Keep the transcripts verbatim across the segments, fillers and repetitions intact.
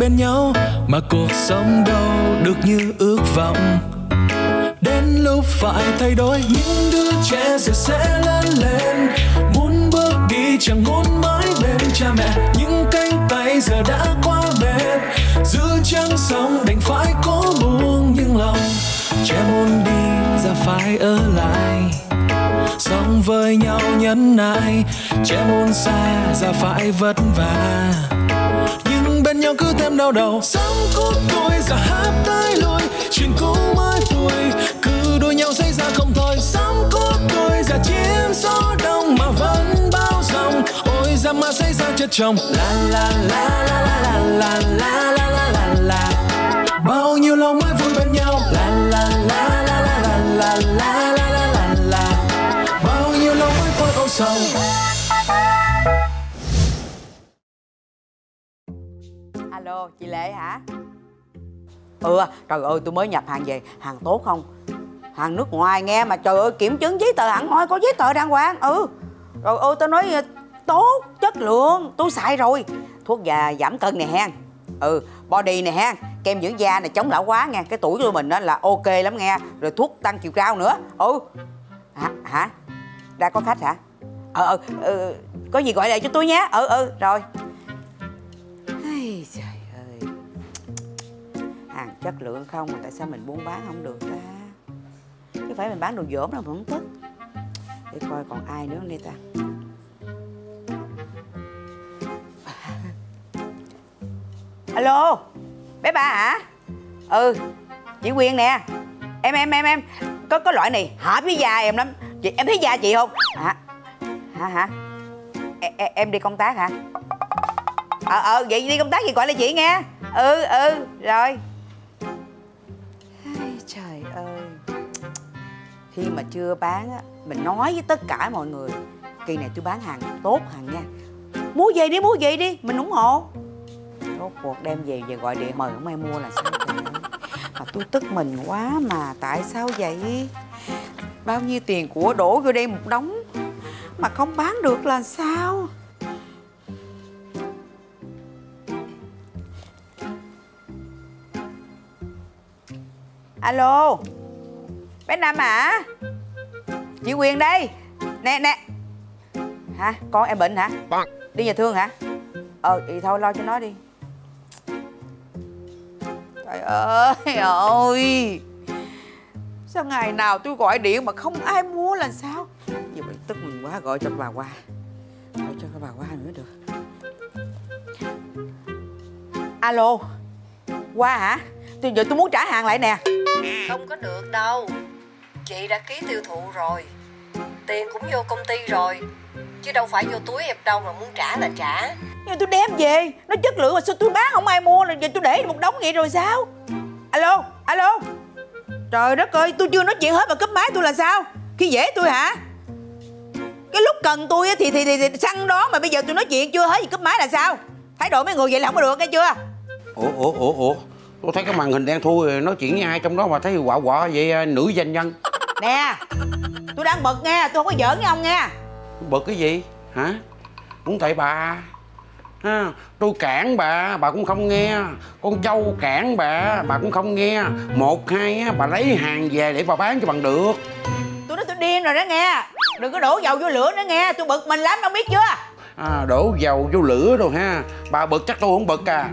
bên nhau mà cuộc sống đâu được như ước vọng. Đến lúc phải thay đổi, những đứa trẻ giờ sẽ lớn lên, muốn bước đi chẳng muốn mãi bên cha mẹ. Những cánh tay giờ đã quá mệt, giữ chân sống đành phải cố buông nhưng lòng. Trẻ muốn đi ra phải ở lại, sống với nhau nhẫn nại. Trẻ muốn xa ra phải vất vả, nhưng bên nhau cứ thêm đau đầu. Sống cút đôi giờ hát tay lùi, chuyện cũ mới vui, cứ đôi nhau xảy ra không thôi. Sống cút đôi giờ chiếm số đông mà vẫn bao dòng, ôi ra mà xảy ra chết chồng. La la la la la la la la la la, bao nhiêu lòng mới vui bên nhau. La la la la la la la la la la, bao nhiêu lòng mới tôi âu sầu. Alo, chị Lệ hả? Ừ, trời ơi tôi mới nhập hàng về, hàng tốt không? Hàng nước ngoài nghe mà trời ơi kiểm chứng giấy tờ hẳn hoi, có giấy tờ đàng hoàng. Ừ, rồi ôi tôi nói tốt, chất lượng, tôi xài rồi. Thuốc già giảm cân nè hen, ừ, body nè hen, kem dưỡng da nè, chống lão hóa nghe. Cái tuổi của mình đó là ok lắm nghe. Rồi thuốc tăng chiều cao nữa. Ừ. Hả? Hả? Đã có khách hả? Ờ, ờ, ờ có gì gọi lại cho tôi nhé. Ừ, ừ, rồi. Ây, trời ơi, hàng chất lượng không mà tại sao mình buôn bán không được ta? Chứ phải mình bán đồ dỗm đâu mà không tức. Để coi còn ai nữa không đây ta. Alo, bé Ba hả? Ừ, chị Quyên nè. Em em em em có có loại này hợp với da em lắm. Chị em thấy da chị không? Hả? Hả hả? E, em, em đi công tác hả? Ờ ờ vậy đi công tác gì gọi lại chị nghe. Ừ ừ rồi. Ai, trời ơi. Khi mà chưa bán á, mình nói với tất cả mọi người kỳ này tôi bán hàng tốt hàng nha. Mua về đi, mua về đi, mình ủng hộ. Rốt cuộc đem về về gọi điện mời không ai mua là sao vậy? Mà tôi tức mình quá mà tại sao vậy? Bao nhiêu tiền của đổ vô đây một đống mà không bán được là sao? Alo, bé Năm hả? Chị Quyền đây. Nè nè. Hả? Con em bệnh hả? Đi nhà thương hả? Ờ thì thôi lo cho nó đi. Trời ơi ơi, sao ngày nào tôi gọi điện mà không ai mua là sao? Giờ bị tức mình quá, gọi cho bà qua. Gọi cho cái bà qua nữa được. Alo, qua hả? Tôi giờ tôi muốn trả hàng lại nè. Không có được đâu, chị đã ký tiêu thụ rồi, tiền cũng vô công ty rồi, chứ đâu phải vô túi em đâu mà muốn trả là trả. Nhưng tôi đem về nó chất lượng mà sao tôi bán không ai mua, là giờ tôi để một đống vậy rồi sao? Alo alo, trời đất ơi tôi chưa nói chuyện hết mà cúp máy tôi là sao? Khi dễ tôi hả? Cái lúc cần tôi thì thì thì, thì săn đó mà bây giờ tôi nói chuyện chưa hết thì cúp máy là sao? Thái độ mấy người vậy là không có được nghe chưa? Ủa ủa ủa ủa, tôi thấy cái màn hình đen thui nói chuyện với ai trong đó mà thấy quạ quạ vậy, nữ doanh nhân. Nè, tôi đang bực nghe, tôi không có giỡn với ông nghe. Bực cái gì? Hả? Cũng tại bà à, tôi cản bà, bà cũng không nghe. Con Châu cản bà, bà cũng không nghe. Một hai bà lấy hàng về để bà bán cho bằng được. Tôi nói tôi điên rồi đó nghe. Đừng có đổ dầu vô lửa nữa nghe, tôi bực mình lắm, ông biết chưa? À, đổ dầu vô lửa rồi ha. Bà bực chắc tôi không bực à.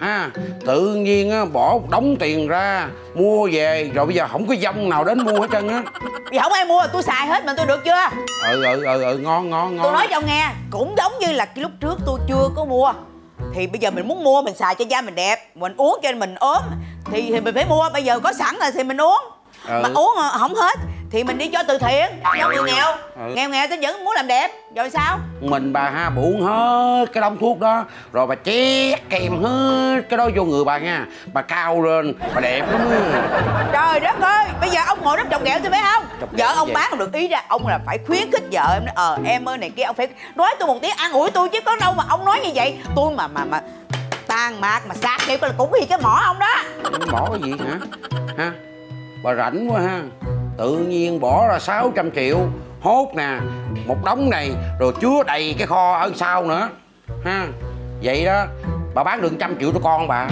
À, tự nhiên á, bỏ đống tiền ra mua về rồi bây giờ không có dông nào đến mua hết trơn á. Vì không ai mua tôi xài hết mà tôi được chưa? Ừ ừ ừ ừ ngon ngon ngon. Tôi nói cho ông nghe, cũng giống như là cái lúc trước tôi chưa có mua thì bây giờ mình muốn mua mình xài cho da mình đẹp, mình uống cho mình ốm thì thì mình phải mua, bây giờ có sẵn rồi thì mình uống. Ừ. Mà uống không hết thì mình đi cho từ thiện cho người nghèo. Ừ. Nghèo nghèo tôi vẫn muốn làm đẹp rồi sao? Mình bà ha, bà uống hết cái đống thuốc đó rồi bà chét kèm hết cái đó vô người bà nha, bà cao lên bà đẹp lắm. Trời đất ơi, bây giờ ông ngồi đó trồng ghẹo tôi phải không? Vợ ông bán không được ý ra, ông là phải khuyến khích vợ em nói ờ em ơi này kia, ông phải nói tôi một tiếng an ủi tôi chứ có đâu mà ông nói như vậy tôi mà mà mà tan mạc mà sạc kêu là cũng cái gì cái mỏ ông đó. Mỏ cái gì hả? Ha, bà rảnh quá ha, tự nhiên bỏ ra sáu trăm triệu hốt nè một đống này rồi chứa đầy cái kho ở sau nữa ha. Vậy đó Bà bán được một trăm triệu cho con bà.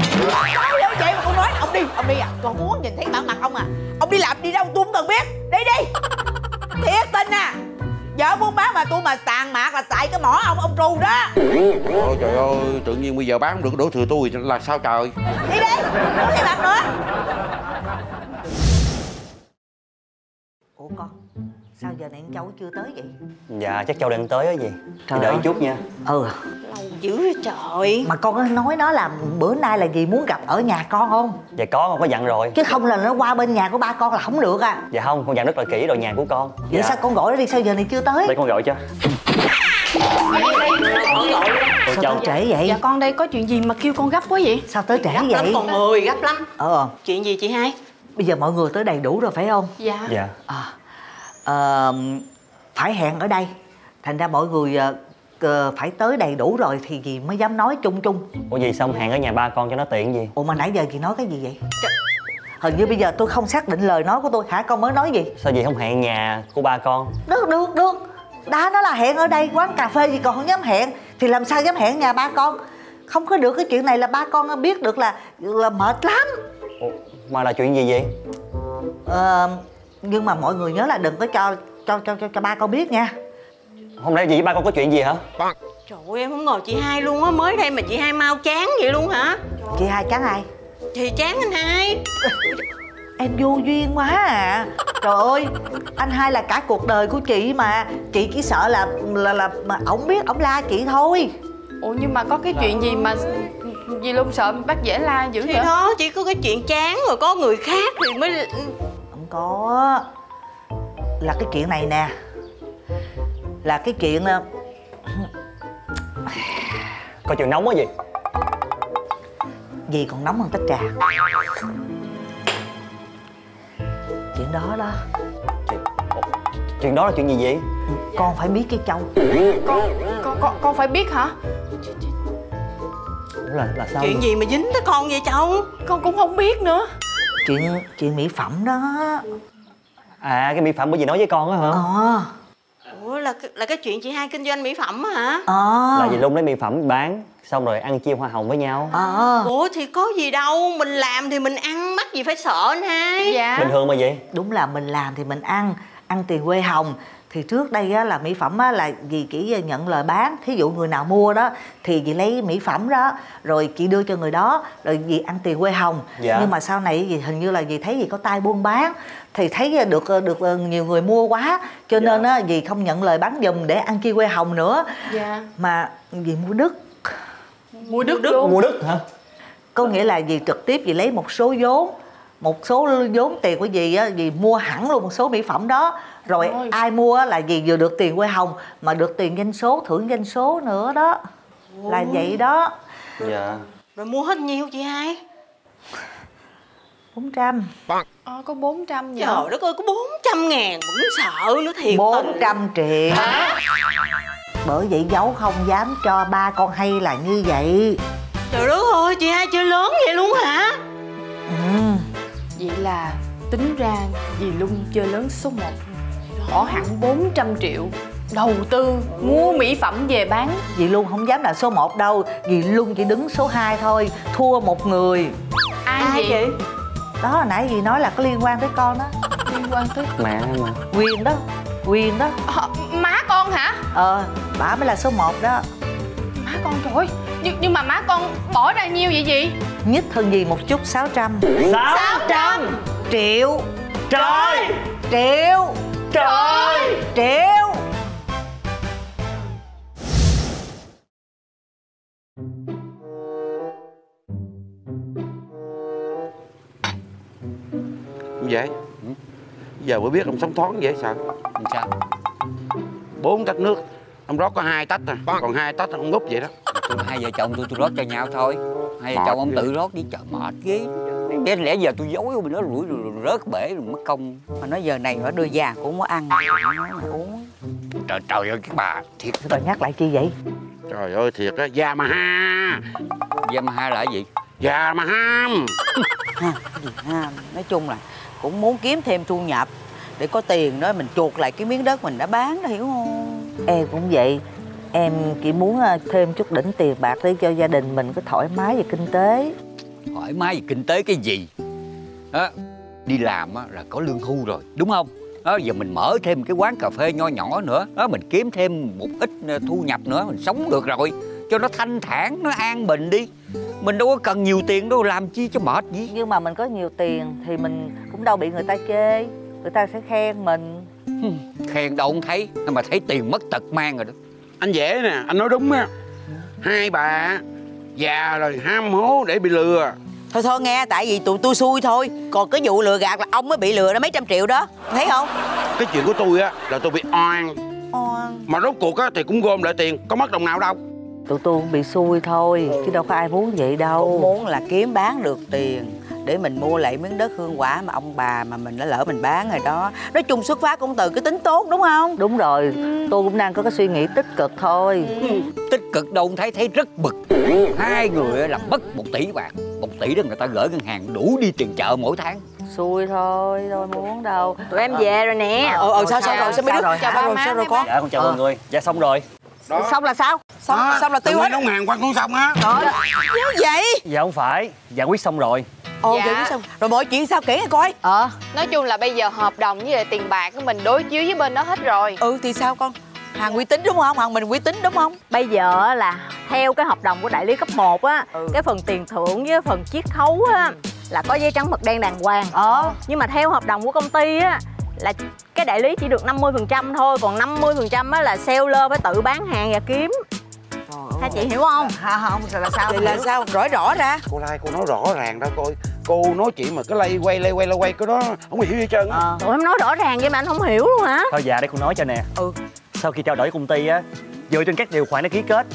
Sao lớn vậy mà con nói ông đi, ông đi à? Con muốn nhìn thấy bản mặt ông à? Ông đi làm đi đâu tôi không cần biết. Đi đi. Thiệt tình à. Vợ muốn bán mà tôi mà tàn mạc là tại cái mỏ ông ông trù đó. Ôi trời ơi, tự nhiên bây giờ bán không được đổ thừa tôi là sao trời. Đi đi, không thấy mặt nữa. Ủa con, sao giờ này anh Châu chưa tới vậy? Dạ chắc Châu đang tới á gì. Trời đợi ơi. Chút nha. Ừ. Lâu dữ trời. Mà con nói nó là bữa nay là gì muốn gặp ở nhà con không? Dạ có, con có dặn rồi. Chứ không là nó qua bên nhà của ba con là không được à. Dạ không, con dặn rất là kỹ rồi nhà của con. Vậy dạ. Sao con gọi nó đi, sao giờ này chưa tới? Để con gọi cho. Sao Châu trễ vậy? Dạ con đây có chuyện gì mà kêu con gấp quá vậy? Sao tới trễ gấp vậy? Gấp lắm con ơi, gấp lắm. Ờ. Chuyện gì chị hai? Bây giờ mọi người tới đầy đủ rồi phải không? Dạ. Dạ. À. Uh, phải hẹn ở đây, thành ra mọi người uh, uh, phải tới đầy đủ rồi thì gì mới dám nói chung chung. Ủa gì xong hẹn ở nhà ba con cho nó tiện gì? Ủa mà nãy giờ chị nói cái gì vậy? Trời. Hình như bây giờ tôi không xác định lời nói của tôi hả? Con mới nói gì? Sao vậy không hẹn nhà của ba con? Được được được, đã nói là hẹn ở đây quán cà phê gì còn không dám hẹn thì làm sao dám hẹn nhà ba con? Không có được, cái chuyện này là ba con biết được là là mệt lắm. Ủa, mà là chuyện gì vậy? Uh, nhưng mà mọi người nhớ là đừng có cho cho cho cho, cho ba con biết nha. Hôm nay chị ba con có chuyện gì hả? Trời ơi em không ngờ chị hai luôn á, mới đây mà chị hai mau chán vậy luôn hả? Chị hai chán ai? Chị chán anh hai. Em vô duyên quá à. Trời ơi, anh hai là cả cuộc đời của chị mà, chị chỉ sợ là là là mà ổng biết ổng la chị thôi. Ủa nhưng mà có cái chuyện gì mà gì luôn sợ bác dễ la dữ vậy? Thì đó, chỉ có cái chuyện chán rồi có người khác thì mới. Có là cái chuyện này nè, là cái chuyện có chuyện nóng quá gì gì còn nóng hơn tách trà. Chuyện đó đó chuyện, chuyện đó là chuyện gì vậy? Con phải biết cái Châu. Con con con, con phải biết hả? Là, là sao chuyện vậy? Gì mà dính tới con vậy Châu? Con cũng không biết nữa. Chuyện chuyện mỹ phẩm đó. À cái mỹ phẩm bởi vì nói với con á hả? Ờ. Ủa là là cái chuyện chị hai kinh doanh mỹ phẩm á hả? Ờ. Là gì luôn lấy mỹ phẩm bán xong rồi ăn chia hoa hồng với nhau. Ờ. Ủa thì có gì đâu, mình làm thì mình ăn, mắc gì phải sợ anh hai. Dạ. Bình thường mà vậy. Đúng là mình làm thì mình ăn, ăn tiền quê hồng. Thì trước đây á, là mỹ phẩm á, là dì chỉ nhận lời bán. Thí dụ người nào mua đó thì dì lấy mỹ phẩm đó, rồi chị đưa cho người đó, rồi dì ăn tiền quê hồng. Dạ. Nhưng mà sau này dì hình như là dì thấy dì có tay buôn bán, thì thấy được được nhiều người mua quá, cho nên dạ. á, dì không nhận lời bán giùm để ăn chia quê hồng nữa. Dạ. Mà dì mua đứt. Mua đứt đứt Mua đứt hả? Có nghĩa là dì trực tiếp dì lấy một số vốn, một số vốn tiền của dì á, dì mua hẳn luôn một số mỹ phẩm đó. Rồi ôi. Ai mua là gì vừa được tiền quê hồng mà được tiền doanh số, thưởng doanh số nữa đó. Ôi. Là vậy đó. Dạ. Rồi mua hết nhiêu chị hai? Bốn trăm. Ờ có bốn trăm vậy? Trời đất ơi, có bốn trăm ngàn cũng sợ nữa thiệt. Bốn trăm triệu. Hả? Bởi vậy giấu không dám cho ba con hay là như vậy. Trời đất ơi, chị hai chơi lớn vậy luôn hả? Ừ. Vậy là tính ra dì Lung chơi lớn số một, bỏ hẳn bốn trăm triệu đầu tư mua mỹ phẩm về bán. Dì Lung không dám là số một đâu, dì Lung chỉ đứng số hai thôi, thua một người. Ai, Ai vậy? Vậy? Đó hồi nãy dì nói là có liên quan tới con đó. Liên quan tới mẹ mà. Quyền đó, Quyền đó. À, má con hả? Ờ, bà mới là số một đó. Má con trời ơi, nhưng, nhưng mà má con bỏ ra nhiêu vậy dì? Nhất hơn dì một chút sáu trăm. Sáu trăm triệu. Trời. Triệu. Trời. Triệu. Vậy giờ mới biết ông sống thoáng vậy sao? Sao? Bốn tách nước ông rót có hai tách à, còn hai tách ông ngúp vậy đó. Hai vợ chồng tôi tôi rót cho nhau thôi. Hai vợ chồng ông tự rót đi chợ mệt ghê. Thế lẽ giờ tôi dối mình nó rủi rồi rớt bể rồi mất công. Mà nói giờ này nó đưa già cũng không có ăn, không có uống. Trời trời ơi các bà, thiệt. Tôi nhắc lại chi vậy? Trời ơi thiệt á, Yamaha. Yamaha là cái gì? Yamaha. Yamaha. Nói chung là cũng muốn kiếm thêm thu nhập để có tiền đó mình chuộc lại cái miếng đất mình đã bán đó, hiểu không? Em cũng vậy. Em chỉ muốn thêm chút đỉnh tiền bạc để cho gia đình mình có thoải mái về kinh tế. Thoải mái về kinh tế cái gì? Đó, đi làm là có lương hưu rồi, đúng không? Đó, giờ mình mở thêm cái quán cà phê nho nhỏ nữa, đó, mình kiếm thêm một ít thu nhập nữa, mình sống được rồi. Cho nó thanh thản, nó an bình đi. Mình đâu có cần nhiều tiền đâu, làm chi cho mệt gì. Nhưng mà mình có nhiều tiền thì mình cũng đâu bị người ta chê. Người ta sẽ khen mình. Khen đâu không thấy, mà thấy tiền mất tật mang rồi đó. Anh Dễ nè, anh nói đúng á. Hai bà già rồi ham hố để bị lừa. Thôi thôi nghe, tại vì tụi tôi xui thôi. Còn cái vụ lừa gạt là ông mới bị lừa đó mấy trăm triệu đó, thấy không? Cái chuyện của tôi á là tôi bị oan. Oan. Mà rốt cuộc á thì cũng gom lại tiền, có mất đồng nào đâu. Tụi tôi cũng bị xui thôi, chứ đâu có ai muốn vậy đâu. Tôi muốn là kiếm bán được tiền để mình mua lại miếng đất hương quả mà ông bà mà mình đã lỡ mình bán rồi đó. Nói chung xuất phát cũng từ cái tính tốt, đúng không? Đúng rồi, ừ. Tôi cũng đang có cái suy nghĩ tích cực thôi. Ừ. Tích cực đâu không thấy, thấy rất bực. Hai người làm mất một tỷ bạc. Một tỷ đó người ta gửi ngân hàng đủ đi tiền chợ mỗi tháng. Xui thôi, đâu muốn đâu. Tụi em về rồi nè. Ờ, ờ sao sao rồi, sao mấy đứa? Chào ba rồi, sao rồi con? Dạ, con chào mọi người. Dạ, xong rồi. Đó. Xong là sao? Xong, à, xong là tiêu hết. Đóng hàng quan cũng xong á. Trời ơi, chứ vậy? Dạ không phải, dạ quyết xong rồi. Ồ, dạ. Vậy quyết xong. Rồi mọi chuyện sao kể nghe coi. Ờ, nói chung là bây giờ hợp đồng với lại tiền bạc của mình đối chiếu với bên đó hết rồi. Ừ thì sao con? Hàng uy tín đúng không? Hàng mình uy tín đúng không? Bây giờ là theo cái hợp đồng của đại lý cấp một á, ừ. Cái phần tiền thưởng với phần chiết khấu á là có giấy trắng mực đen đàng hoàng. Ờ. Nhưng mà theo hợp đồng của công ty á là cái đại lý chỉ được năm mươi phần trăm thôi, còn năm mươi phần trăm á là seller phải tự bán hàng và kiếm. Hả chị hiểu không? Hả không, rồi là sao? Thì là sao? Rõ rõ ra. Cô Lai cô nói rõ ràng ra coi. Cô nói chuyện mà cứ lay quay lay quay lay quay cái đó không hiểu gì hết trơn á. Tụi em nói rõ ràng vậy mà anh không hiểu luôn hả? Thôi dạ để cô nói cho nè. Ừ. Sau khi trao đổi công ty á, dựa trên các điều khoản đã ký kết,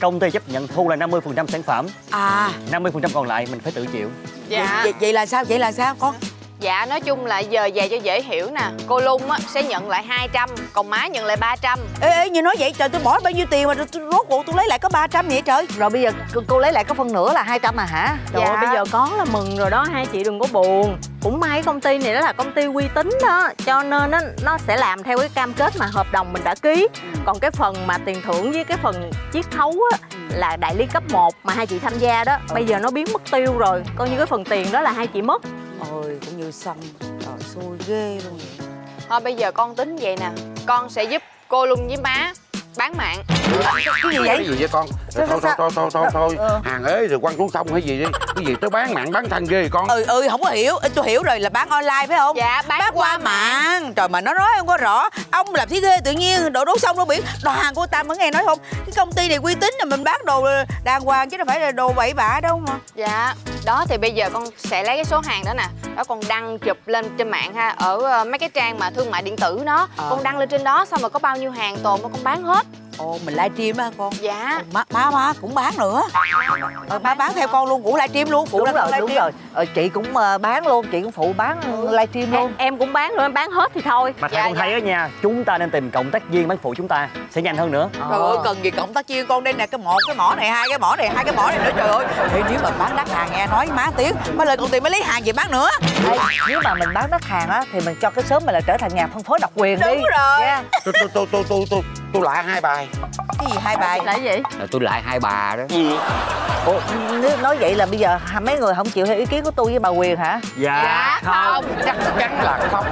công ty chấp nhận thu là năm mươi phần trăm sản phẩm. À. năm mươi phần trăm còn lại mình phải tự chịu. Dạ. Vậy, vậy là sao? Vậy là sao con? Dạ nói chung là giờ về cho dễ hiểu nè. Cô Lung á sẽ nhận lại hai trăm, còn má nhận lại ba trăm. Ê ê như nói vậy trời, tôi bỏ bao nhiêu tiền mà rốt cuộc tôi lấy lại có ba trăm vậy trời. Rồi bây giờ cô lấy lại có phân nửa là hai trăm mà hả? Dạ. Rồi bây giờ có là mừng rồi đó, hai chị đừng có buồn. Cũng may công ty này đó là công ty uy tín đó, cho nên nó nó sẽ làm theo cái cam kết mà hợp đồng mình đã ký. Còn cái phần mà tiền thưởng với cái phần chiết khấu á là đại lý cấp một mà hai chị tham gia đó, bây giờ nó biến mất tiêu rồi, coi như cái phần tiền đó là hai chị mất. Ôi cũng như xong, trời xui ghê luôn vậy. Thôi bây giờ con tính vậy nè, con sẽ giúp cô Lung với má bán mạng. Cái gì vậy? Cái gì vậy con? Thôi thôi thôi thôi thôi thôi. Hàng ế rồi quăng xuống sông hay gì đi. Cái gì tới bán mạng bán thành ghê con. Ừ ừ không có hiểu, tôi hiểu rồi là bán online phải không? Dạ bán, bán qua, qua mạng. mạng. Trời mà nó nói không có rõ. Ông làm thế ghê tự nhiên đổ đổ sông đổ biển. Đồ hàng của ta mới nghe nói không? Cái công ty này uy tín là mình bán đồ đàng hoàng chứ đâu phải là đồ bậy bạ đâu mà. Dạ. Đó thì bây giờ con sẽ lấy cái số hàng đó nè. Đó con đăng chụp lên trên mạng ha, ở mấy cái trang mà thương mại điện tử đó. Ờ. Con đăng lên trên đó xong rồi có bao nhiêu hàng tồn mà con bán hết. Ồ mình livestream á con. Dạ. Má má, má cũng bán nữa. Ờ, má bán theo con luôn, cũng livestream luôn, phụ đúng rồi, đúng rồi. Ờ, chị cũng bán luôn, chị cũng phụ bán livestream luôn. Em, em cũng bán nữa, em bán hết thì thôi. Mà thầy dạ, con dạ. thấy á nha, chúng ta nên tìm cộng tác viên bán phụ chúng ta sẽ nhanh hơn nữa. Trời ơi cần gì cộng tác viên con, đây nè cái một cái mỏ này, hai cái mỏ này, hai cái mỏ này nữa trời ơi. Thì nếu mà bán đắt hàng nghe nói má tiếng, má lên công ty mới lấy hàng gì bán nữa. Ê, nếu mà mình bán đắt hàng á thì mình cho cái sớm mà là trở thành nhà phân phối độc quyền đúng đi. Đúng rồi. Yeah. Tôi tôi tôi tôi tôi tôi tôi lại hai bài. Cái gì hai bài? Lại gì? Là tôi lại hai bà đó. Gì? Ủa, nếu nói vậy là bây giờ mấy người không chịu theo ý kiến của tôi với bà Quyền hả? Dạ, dạ không. không, chắc chắn là không.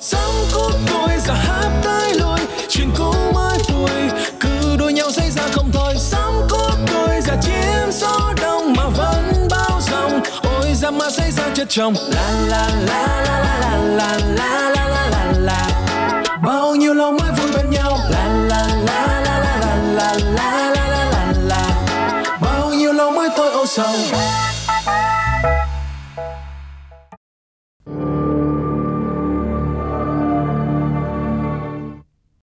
Sống cốt đôi giờ hát tay lôi, chuyện cũ mới vui, cứ đôi nhau xây ra không thôi. Sống cốt đôi giờ chiếm số đông mà vẫn bao dòng, ôi ra mà xây ra chất chồng. La la la la la la la la la la la. Bao nhiêu lâu mới vui bên nhau. La la la la la la la la la la la. Bao nhiêu lâu mới tôi âu sầu.